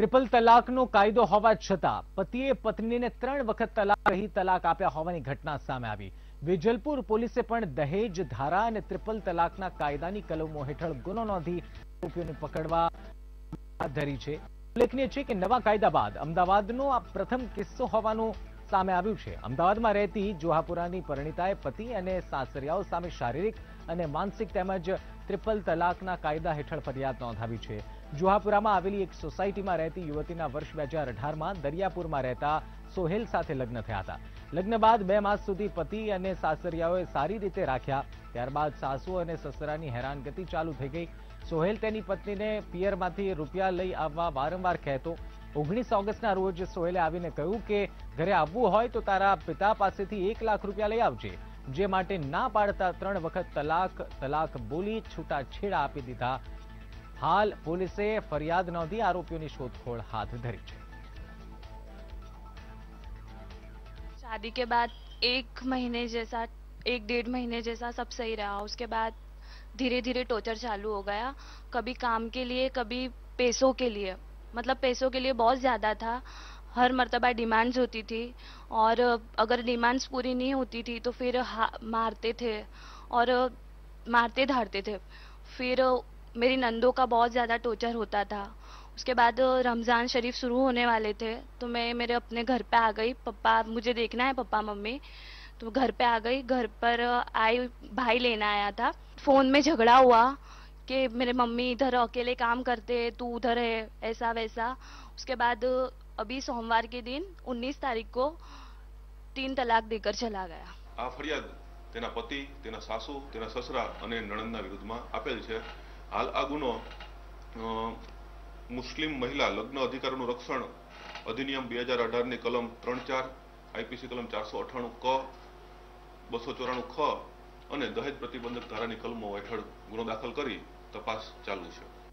Triple તલાકનો કાયદો હોવા છતાં પતિએ પત્નીને 3 વખત તલાક આપ્યા હોવાની ઘટના સામે આવી। વેજલપુર પોલીસે પણ દહેજ ધારા અને ત્રિપલ તલાકના કાયદાની કલમો હેઠળ ગુનો નોંધી આરોપીઓને પકડવા હાથ ધરી છે। ઉલ્લેખનીય છે કે નવા કાયદા બાદ અમદાવાદનો આ પ્રથમ કિસ્સો હોવાનું સામે આવ્યું છે। અમદાવાદમાં રહેતી જોહાપુરાની પરિણીતાએ પતિ અને સાસરિયાઓ સામે શારીરિક અને માનસિક તેમજ ત્રિપલ તલાકના કાયદા હેઠળ ફરિયાદ નોંધાવી છે। જોહાપુરામાં આવેલી એક સોસાયટીમાં રહેતી યુવતીના વર્ષ 2018માં દરિયાપુરમાં રહેતા સોહેલ સાથે લગ્ન થયા હતા। લગ્ન બાદ 2 માસ સુધી પતિ અને સાસરિયાઓએ સારી રીતે રાખ્યા, ત્યારબાદ સાસુ અને સસરાની હેરાનગતિ ચાલુ થઈ ગઈ। સોહેલ તેની પત્નીને પિયરમાંથી રૂપિયા લઈ આવવા વારંવાર કહેતો। 19 ઓગસ્ટના રોજ સોહેલે આવીને કહ્યું કે ઘરે આવવું હોય તો તારા પિતા પાસેથી 1 લાખ રૂપિયા લઈ આવજે, જે માટે ના પાડતા 3 વખત તલાક બોલી છૂટાછેડા આપી દીધા। હાલ પોલીસે ફરિયાદ નોંધી આરોપીઓની શોધખોળ હાથ ધરી છે। शादी के बाद 1 महीने जैसा 1-1.5 महीने जैसा सब सही रहा, उसके बाद धीरे धीरे टॉर्चर चालू हो गया। कभी काम के लिए, कभी पैसों के लिए, मतलब पैसों के लिए बहुत ज़्यादा था। हर मर्तबा डिमांड्स होती थी और अगर डिमांड्स पूरी नहीं होती थी तो फिर मारते थे और मारते धारते थे। फिर मेरी नंदों का बहुत ज़्यादा टॉर्चर होता था। उसके बाद रमज़ान शरीफ शुरू होने वाले थे तो मैं मेरे अपने घर पे आ गई। पापा मुझे देखना है पापा मम्मी, तो घर पे आ गई। घर पर आई, भाई लेना आया था। फ़ोन में झगड़ा हुआ कि मेरे मम्मी इधर अकेले काम करते हैं, तू उधर है, ऐसा वैसा। उसके बाद अभी सोमवार के दिन 19 तारीख को 3 तलाक देकर चला गया। आ फरियाद तेना पति, तेना सासू, तेना ससरा अने नणंदना विरुद्धमां आपेल छे। हाल आ गुनो मुस्लिम महिला लग्न अधिकारनुं रक्षण अधिनियम 2018 नी कलम 3-4 आईपीसी कलम 498K 294Q અને દહેજ પ્રતિબંધક ધારાની કલમો હેઠળ ગુનો દાખલ કરી તપાસ ચાલુ છે।